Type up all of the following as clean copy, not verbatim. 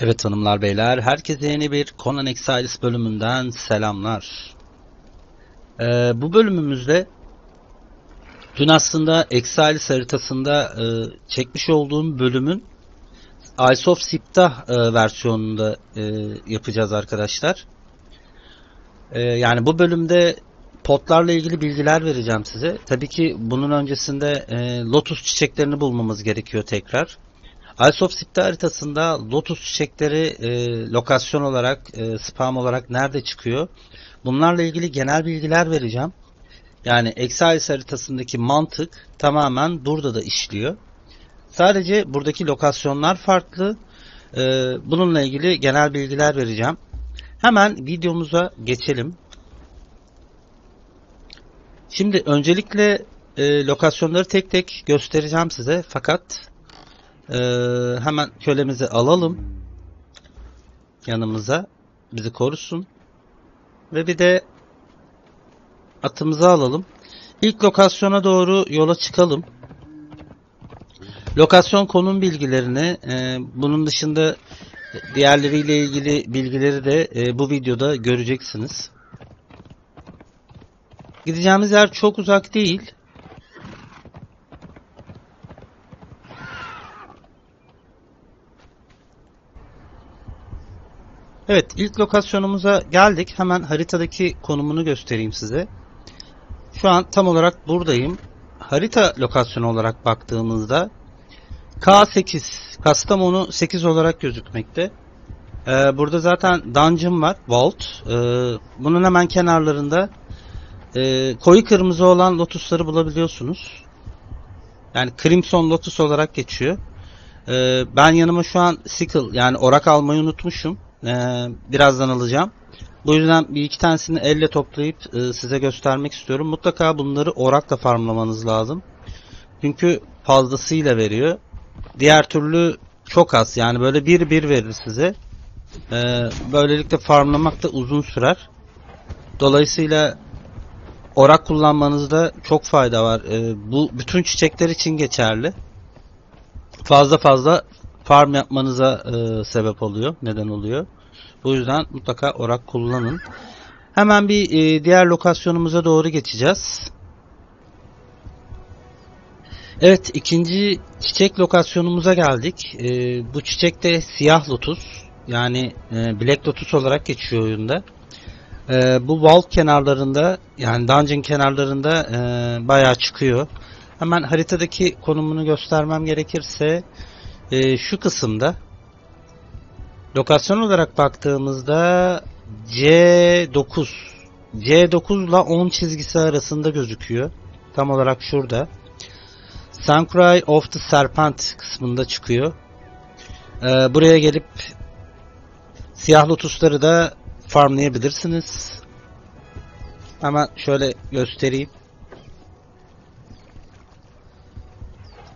Evet hanımlar beyler, herkese yeni bir Conan Exiles bölümünden selamlar. Bu bölümümüzde dün aslında Exiles haritasında çekmiş olduğum bölümün Isle of Siptah versiyonunda yapacağız arkadaşlar. Yani bu bölümde potlarla ilgili bilgiler vereceğim size. Tabii ki bunun öncesinde Lotus çiçeklerini bulmamız gerekiyor tekrar. Isle of Siptah haritasında Lotus çiçekleri lokasyon olarak, spam olarak nerede çıkıyor? Bunlarla ilgili genel bilgiler vereceğim. Yani Exiles haritasındaki mantık tamamen burada da işliyor. Sadece buradaki lokasyonlar farklı. Bununla ilgili genel bilgiler vereceğim. Hemen videomuza geçelim. Şimdi öncelikle lokasyonları tek tek göstereceğim size. Fakat hemen kölemizi alalım yanımıza, bizi korusun, ve bir de atımızı alalım. İlk lokasyona doğru yola çıkalım. Lokasyon konum bilgilerini, bunun dışında diğerleriyle ilgili bilgileri de bu videoda göreceksiniz. Gideceğimiz yer çok uzak değil. Evet, ilk lokasyonumuza geldik. Hemen haritadaki konumunu göstereyim size. Şu an tam olarak buradayım. Harita lokasyonu olarak baktığımızda K8, Kastamonu 8 olarak gözükmekte. Burada zaten dungeon var, vault. Bunun hemen kenarlarında koyu kırmızı olan lotusları bulabiliyorsunuz. Yani Crimson Lotus olarak geçiyor. Ben yanıma şu an sickle, yani orak almayı unutmuşum. Birazdan alacağım. Bu yüzden bir iki tanesini elle toplayıp size göstermek istiyorum. Mutlaka bunları orakla farmlamanız lazım. Çünkü fazlasıyla veriyor. Diğer türlü çok az. Yani böyle bir bir verir size. Böylelikle farmlamak da uzun sürer. Dolayısıyla orak kullanmanızda çok fayda var. Bu bütün çiçekler için geçerli. Fazla farm yapmanıza sebep oluyor, neden oluyor. Bu yüzden mutlaka orak kullanın. Hemen bir diğer lokasyonumuza doğru geçeceğiz. Evet, ikinci çiçek lokasyonumuza geldik. Bu çiçek de siyah lotus, yani black lotus olarak geçiyor oyunda. Bu vault kenarlarında, yani dungeon kenarlarında bayağı çıkıyor. Hemen haritadaki konumunu göstermem gerekirse şu kısımda. Lokasyon olarak baktığımızda C9 ile 10 çizgisi arasında gözüküyor. Tam olarak şurada. Sanctuary of the Serpent kısmında çıkıyor. Buraya gelip siyah lotusları da farmlayabilirsiniz. Hemen şöyle göstereyim.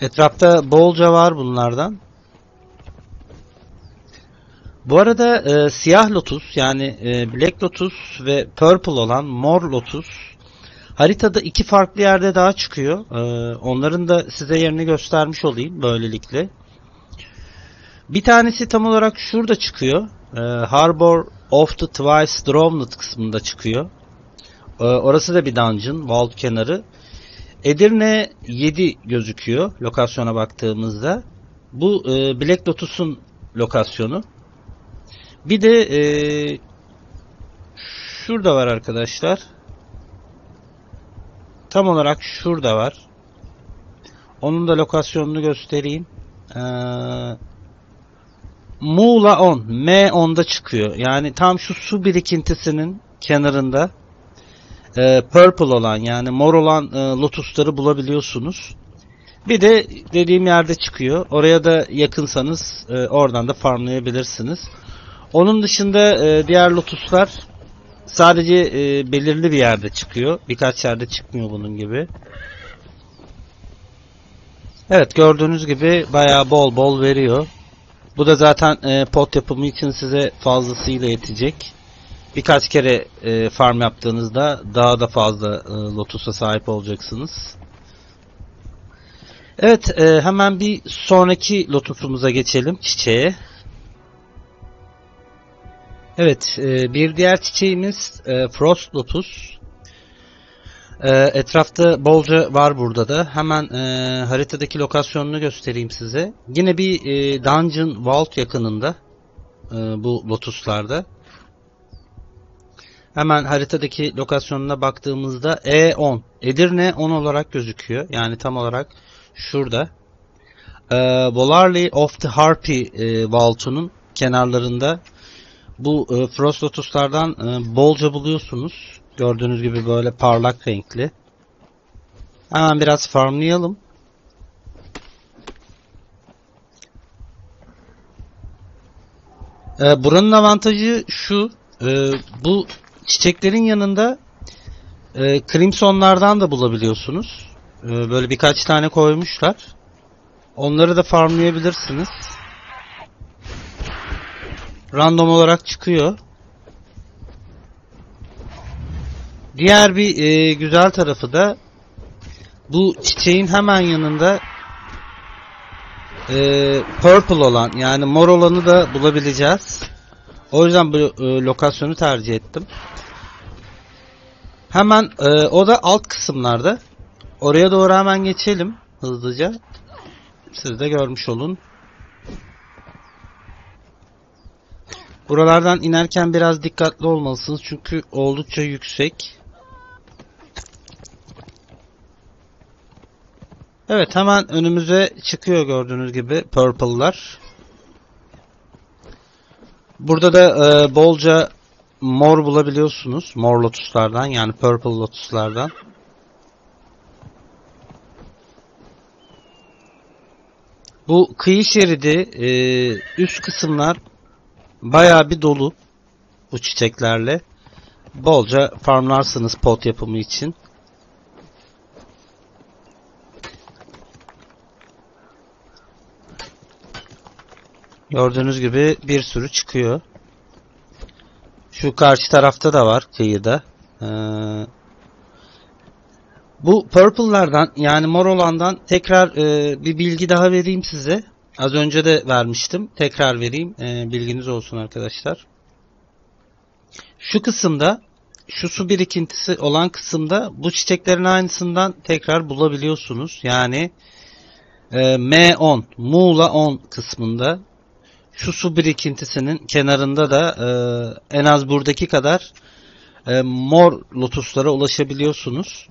Etrafta bolca var bunlardan. Bu arada siyah lotus, yani black lotus ve purple olan mor lotus haritada iki farklı yerde daha çıkıyor. Onların da size yerini göstermiş olayım böylelikle. Bir tanesi tam olarak şurada çıkıyor. Harbor of the Twice Drowned kısmında çıkıyor. Orası da bir dungeon, vault kenarı. Edirne 7 gözüküyor lokasyona baktığımızda. Bu Black Lotus'un lokasyonu. Bir de şurada var arkadaşlar. Tam olarak şurada var. Onun da lokasyonunu göstereyim. Muğla 10. M10'da çıkıyor. Yani tam şu su birikintisinin kenarında. Purple olan, yani mor olan lotusları bulabiliyorsunuz. Bir de dediğim yerde çıkıyor. Oraya da yakınsanız oradan da farmlayabilirsiniz. Onun dışında diğer lotuslar sadece belirli bir yerde çıkıyor. Birkaç yerde çıkmıyor bunun gibi. Evet, gördüğünüz gibi bayağı bol bol veriyor. Bu da zaten pot yapımı için size fazlasıyla yetecek. Birkaç kere farm yaptığınızda daha da fazla lotusa sahip olacaksınız. Evet, hemen bir sonraki lotusumuza geçelim, çiçeğe. Evet, bir diğer çiçeğimiz Frost Lotus. Etrafta bolca var burada da. Hemen haritadaki lokasyonunu göstereyim size. Yine bir Dungeon Vault yakınında bu Lotus'larda. Hemen haritadaki lokasyonuna baktığımızda E10. Edirne 10 olarak gözüküyor. Yani tam olarak şurada. Bolarly of the Harpy Vault'unun kenarlarında bu Frost Lotus'lardan bolca buluyorsunuz. Gördüğünüz gibi böyle parlak renkli. Hemen biraz farmlayalım. Buranın avantajı şu. Bu çiçeklerin yanında Crimson'lardan da bulabiliyorsunuz. Böyle birkaç tane koymuşlar. Onları da farmlayabilirsiniz. Random olarak çıkıyor. Diğer bir güzel tarafı da bu çiçeğin hemen yanında purple olan, yani mor olanı da bulabileceğiz. O yüzden bu lokasyonu tercih ettim. Hemen o da alt kısımlarda. Oraya doğru hemen geçelim hızlıca. Siz de görmüş olun. Buralardan inerken biraz dikkatli olmalısınız çünkü oldukça yüksek. Evet, hemen önümüze çıkıyor gördüğünüz gibi purple'lar. Burada da bolca mor bulabiliyorsunuz. Mor lotuslardan, yani purple lotuslardan. Bu kıyı şeridi, üst kısımlar bayağı bir dolu bu çiçeklerle. Bolca farmlarsınız pot yapımı için. Gördüğünüz gibi bir sürü çıkıyor. Şu karşı tarafta da var kıyıda. Bu purple'lardan, yani mor olandan tekrar bir bilgi daha vereyim size. Az önce de vermiştim. Tekrar vereyim. Bilginiz olsun arkadaşlar. Şu kısımda, şu su birikintisi olan kısımda bu çiçeklerin aynısından tekrar bulabiliyorsunuz. Yani M10, Muğla 10 kısmında. Şu su birikintisinin kenarında da en az buradaki kadar mor lotuslara ulaşabiliyorsunuz.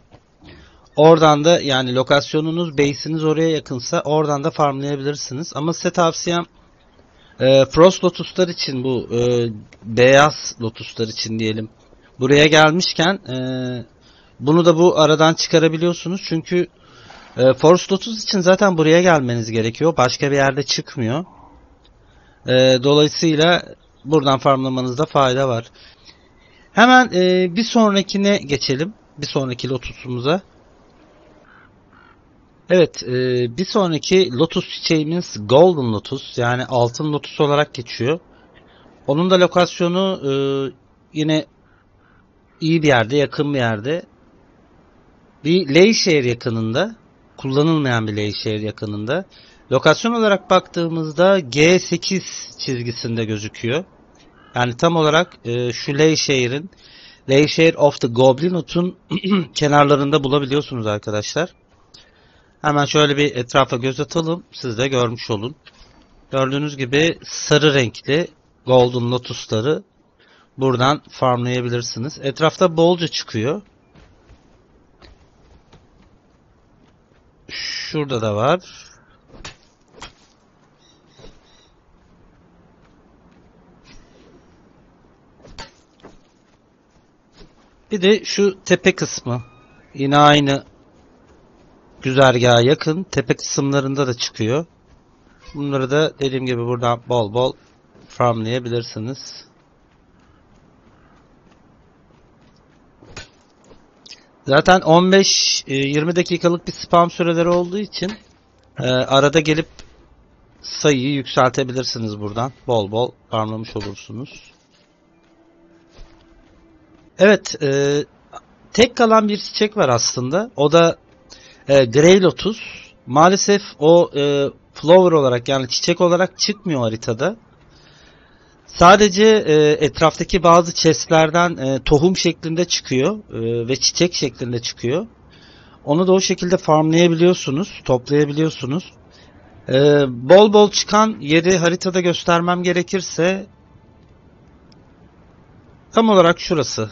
Oradan da, yani lokasyonunuz, base'iniz oraya yakınsa oradan da farmlayabilirsiniz. Ama size tavsiyem Frost Lotus'lar için, bu beyaz Lotus'lar için diyelim. Buraya gelmişken bunu da bu aradan çıkarabiliyorsunuz. Çünkü Frost Lotus için zaten buraya gelmeniz gerekiyor. Başka bir yerde çıkmıyor. Dolayısıyla buradan farmlamanızda fayda var. Hemen bir sonrakine geçelim. Bir sonraki Lotus'umuza. Evet, bir sonraki Lotus çiçeğimiz Golden Lotus, yani altın Lotus olarak geçiyor. Onun da lokasyonu yine iyi bir yerde, yakın bir yerde. Bir Leyşehir yakınında, kullanılmayan bir Leyşehir yakınında. Lokasyon olarak baktığımızda G8 çizgisinde gözüküyor. Yani tam olarak şu Leyşehir'in, Leyşehir of the Goblinot'un kenarlarında bulabiliyorsunuz arkadaşlar. Hemen şöyle bir etrafa göz atalım. Siz de görmüş olun. Gördüğünüz gibi sarı renkli Golden Lotus'ları buradan farmlayabilirsiniz. Etrafta bolca çıkıyor. Şurada da var. Bir de şu tepe kısmı. Yine aynı güzergaha yakın tepe kısımlarında da çıkıyor. Bunları da dediğim gibi buradan bol bol farmlayabilirsiniz. Zaten 15-20 dakikalık bir spam süreleri olduğu için arada gelip sayıyı yükseltebilirsiniz buradan. Bol bol farmlamış olursunuz. Evet, tek kalan bir çiçek var aslında. O da Grey Lotus. Maalesef o flower olarak, yani çiçek olarak çıkmıyor haritada. Sadece etraftaki bazı chestlerden tohum şeklinde çıkıyor ve çiçek şeklinde çıkıyor. Onu da o şekilde farmlayabiliyorsunuz, toplayabiliyorsunuz. Bol bol çıkan yeri haritada göstermem gerekirse tam olarak şurası.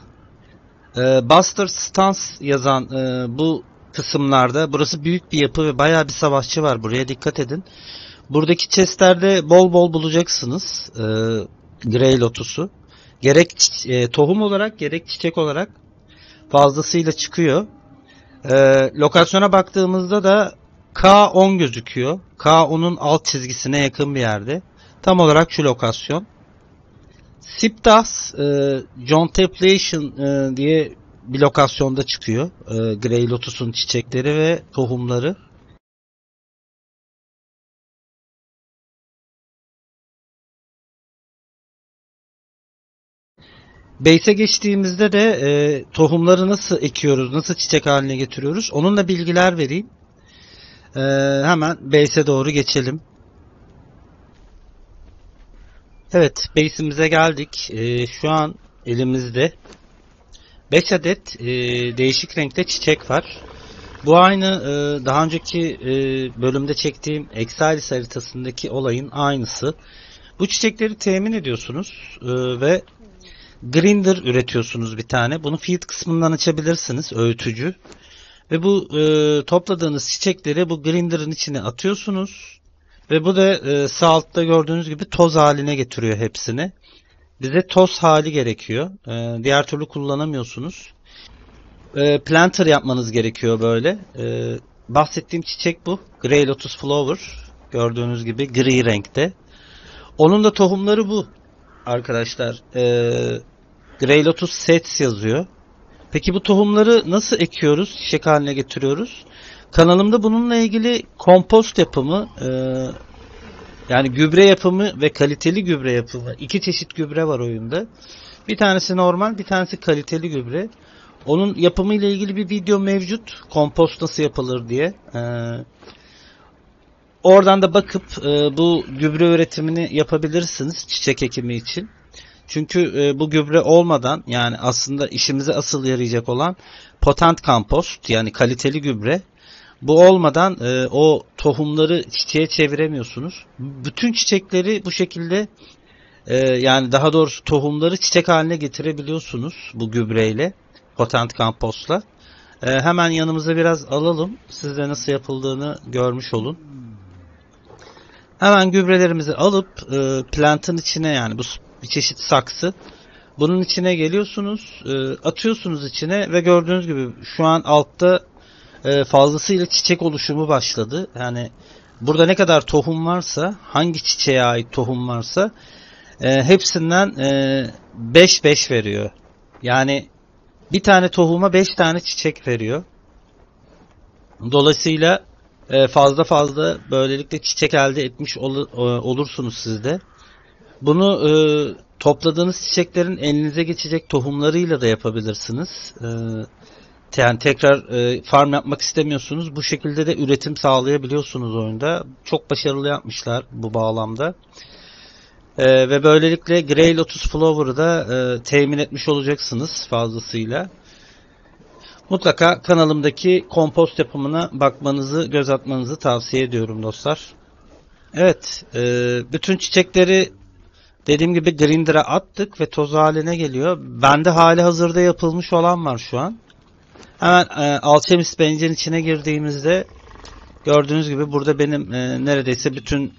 Buster Stans yazan bu kısımlarda, burası büyük bir yapı ve bayağı bir savaşçı var, buraya dikkat edin. Buradaki chestlerde bol bol bulacaksınız Grey Lotus'u. Gerek tohum olarak gerek çiçek olarak fazlasıyla çıkıyor. Lokasyona baktığımızda da K10 gözüküyor. K10'un alt çizgisine yakın bir yerde. Tam olarak şu lokasyon. Sipdas John Templeton diye bir lokasyonda çıkıyor. Grey Lotus'un çiçekleri ve tohumları. Base'e geçtiğimizde de tohumları nasıl ekiyoruz, nasıl çiçek haline getiriyoruz, onunla bilgiler vereyim. Hemen base'e doğru geçelim. Evet, base'imize geldik. Şu an elimizde 5 adet değişik renkte çiçek var. Bu aynı daha önceki bölümde çektiğim Exiles haritasındaki olayın aynısı. Bu çiçekleri temin ediyorsunuz ve grinder üretiyorsunuz bir tane. Bunu feed kısmından açabilirsiniz, öğütücü. Ve bu topladığınız çiçekleri bu grinder'ın içine atıyorsunuz. Ve bu da sağ altta gördüğünüz gibi toz haline getiriyor hepsini. Bize toz hali gerekiyor. Diğer türlü kullanamıyorsunuz. Planter yapmanız gerekiyor böyle. Bahsettiğim çiçek bu. Grey Lotus Flower. Gördüğünüz gibi gri renkte. Onun da tohumları bu. Arkadaşlar Grey Lotus Sets yazıyor. Peki bu tohumları nasıl ekiyoruz, çiçek haline getiriyoruz? Kanalımda bununla ilgili kompost yapımı, yani gübre yapımı ve kaliteli gübre yapımı, iki çeşit gübre var oyunda. Bir tanesi normal, bir tanesi kaliteli gübre. Onun yapımı ile ilgili bir video mevcut, kompost nasıl yapılır diye. Oradan da bakıp bu gübre üretimini yapabilirsiniz çiçek ekimi için. Çünkü bu gübre olmadan, yani aslında işimize asıl yarayacak olan potent kompost, yani kaliteli gübre. Bu olmadan o tohumları çiçeğe çeviremiyorsunuz. Bütün çiçekleri bu şekilde, yani daha doğrusu tohumları çiçek haline getirebiliyorsunuz bu gübreyle, potent kompostla. Hemen yanımıza biraz alalım. Siz de nasıl yapıldığını görmüş olun. Hemen gübrelerimizi alıp plantın içine, yani bu bir çeşit saksı. Bunun içine geliyorsunuz, atıyorsunuz içine ve gördüğünüz gibi şu an altta fazlasıyla çiçek oluşumu başladı. Yani burada ne kadar tohum varsa, hangi çiçeğe ait tohum varsa hepsinden 5-5 veriyor. Yani bir tane tohuma 5 tane çiçek veriyor. Dolayısıyla fazla fazla böylelikle çiçek elde etmiş olursunuz siz de. Bunu topladığınız çiçeklerin elinize geçecek tohumlarıyla da yapabilirsiniz. Yani tekrar farm yapmak istemiyorsunuz. Bu şekilde de üretim sağlayabiliyorsunuz oyunda. Çok başarılı yapmışlar bu bağlamda. Ve böylelikle Grey Lotus Flower'ı da temin etmiş olacaksınız fazlasıyla. Mutlaka kanalımdaki kompost yapımına bakmanızı, göz atmanızı tavsiye ediyorum dostlar. Evet, bütün çiçekleri dediğim gibi grinder'a attık ve toz haline geliyor. Bende hali hazırda yapılmış olan var şu an. Hemen alchemist bench'in içine girdiğimizde gördüğünüz gibi burada benim neredeyse bütün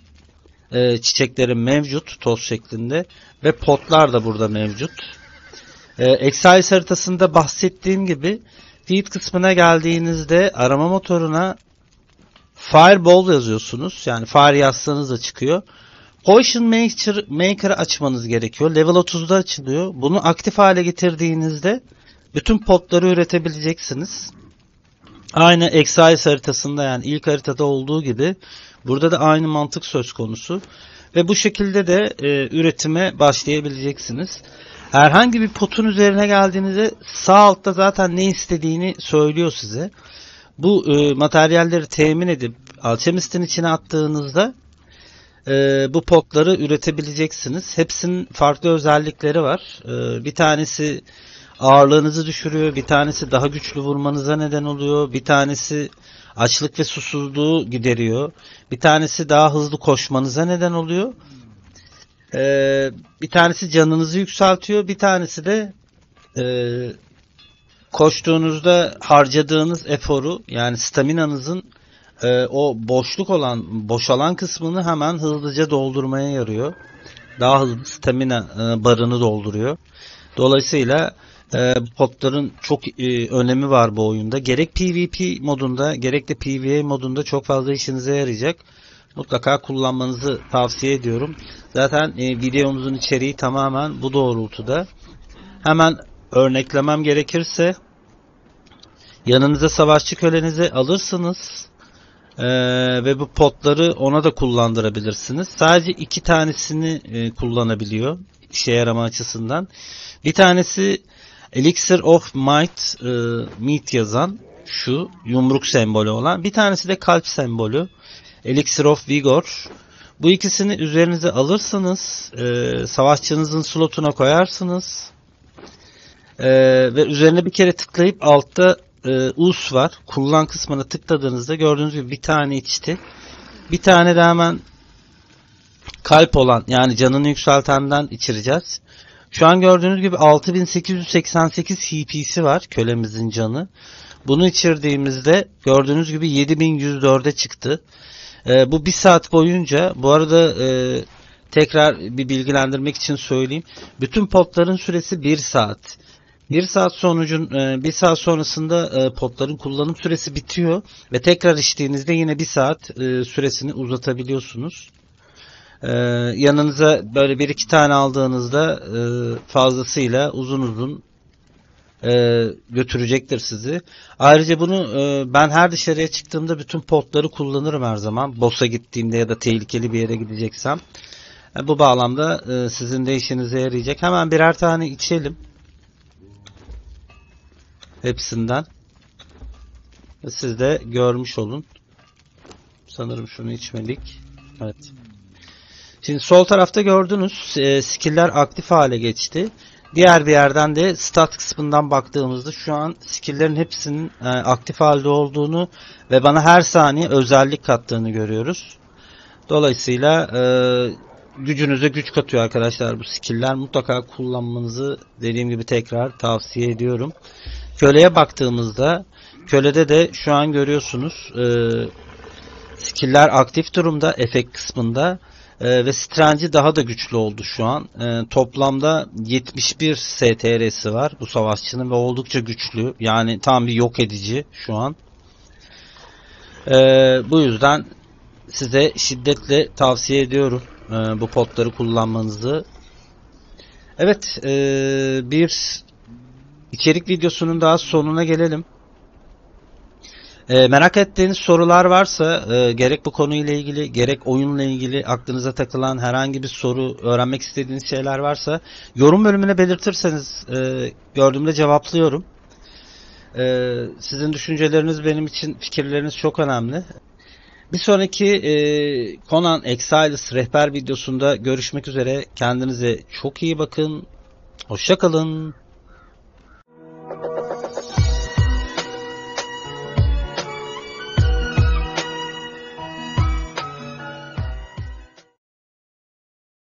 çiçeklerim mevcut toz şeklinde ve potlar da burada mevcut. Exiles haritasında bahsettiğim gibi feed kısmına geldiğinizde arama motoruna fireball yazıyorsunuz. Yani fire yazsanız da çıkıyor. Potion Maker'ı açmanız gerekiyor. Level 30'da açılıyor. Bunu aktif hale getirdiğinizde bütün potları üretebileceksiniz. Aynı Exiles haritasında, yani ilk haritada olduğu gibi burada da aynı mantık söz konusu. Ve bu şekilde de üretime başlayabileceksiniz. Herhangi bir potun üzerine geldiğinizde sağ altta zaten ne istediğini söylüyor size. Bu materyalleri temin edip alchemistin içine attığınızda bu potları üretebileceksiniz. Hepsinin farklı özellikleri var. Bir tanesi ağırlığınızı düşürüyor, bir tanesi daha güçlü vurmanıza neden oluyor, bir tanesi açlık ve susuzluğu gideriyor, bir tanesi daha hızlı koşmanıza neden oluyor, bir tanesi canınızı yükseltiyor, bir tanesi de koştuğunuzda harcadığınız eforu, yani staminanızın o boşalan kısmını hemen hızlıca doldurmaya yarıyor. Daha hızlı stamina barını dolduruyor. Dolayısıyla potların çok önemi var bu oyunda. Gerek PvP modunda gerek de PvE modunda çok fazla işinize yarayacak. Mutlaka kullanmanızı tavsiye ediyorum. Zaten videomuzun içeriği tamamen bu doğrultuda. Hemen örneklemem gerekirse yanınıza savaşçı kölenizi alırsınız ve bu potları ona da kullandırabilirsiniz. Sadece iki tanesini kullanabiliyor işe yarama açısından. Bir tanesi Elixir of Might, Might yazan şu yumruk sembolü olan. Bir tanesi de kalp sembolü. Elixir of Vigor. Bu ikisini üzerinize alırsınız. Savaşçınızın slotuna koyarsınız. Ve üzerine bir kere tıklayıp altta us var. Kullan kısmına tıkladığınızda gördüğünüz gibi bir tane içti. Bir tane de hemen kalp olan, yani canını yükseltenden içireceğiz. Şu an gördüğünüz gibi 6888 HP'si var kölemizin canı. Bunu içirdiğimizde gördüğünüz gibi 7104'e çıktı. Bu bir saat boyunca, bu arada tekrar bir bilgilendirmek için söyleyeyim. Bütün potların süresi 1 saat. 1 saat sonrasında potların kullanım süresi bitiyor ve tekrar içtiğinizde yine 1 saat süresini uzatabiliyorsunuz. Yanınıza böyle 1-2 tane aldığınızda fazlasıyla uzun götürecektir sizi. Ayrıca bunu ben her dışarıya çıktığımda bütün potları kullanırım her zaman. Boss'a gittiğimde ya da tehlikeli bir yere gideceksem. Bu bağlamda sizin de işinize yarayacak. Hemen birer tane içelim. Hepsinden. Siz de görmüş olun. Sanırım şunu içmelik. Evet. Şimdi sol tarafta gördünüz. Skill'ler aktif hale geçti. Diğer bir yerden de stat kısmından baktığımızda şu an skill'lerin hepsinin aktif halde olduğunu ve bana her saniye özellik kattığını görüyoruz. Dolayısıyla gücünüze güç katıyor arkadaşlar bu skill'ler. Mutlaka kullanmanızı dediğim gibi tekrar tavsiye ediyorum. Köleye baktığımızda kölede de şu an görüyorsunuz skill'ler aktif durumda efekt kısmında. Ve Strange'i daha da güçlü oldu şu an. Toplamda 71 STR'si var bu savaşçının ve oldukça güçlü. Yani tam bir yok edici şu an. Bu yüzden size şiddetle tavsiye ediyorum bu potları kullanmanızı. Evet, bir içerik videosunun daha sonuna gelelim. Merak ettiğiniz sorular varsa gerek bu konuyla ilgili gerek oyunla ilgili aklınıza takılan herhangi bir soru, öğrenmek istediğiniz şeyler varsa yorum bölümüne belirtirseniz gördüğümde cevaplıyorum. Sizin düşünceleriniz benim için, fikirleriniz çok önemli. Bir sonraki Conan Exiles rehber videosunda görüşmek üzere. Kendinize çok iyi bakın. Hoşça kalın.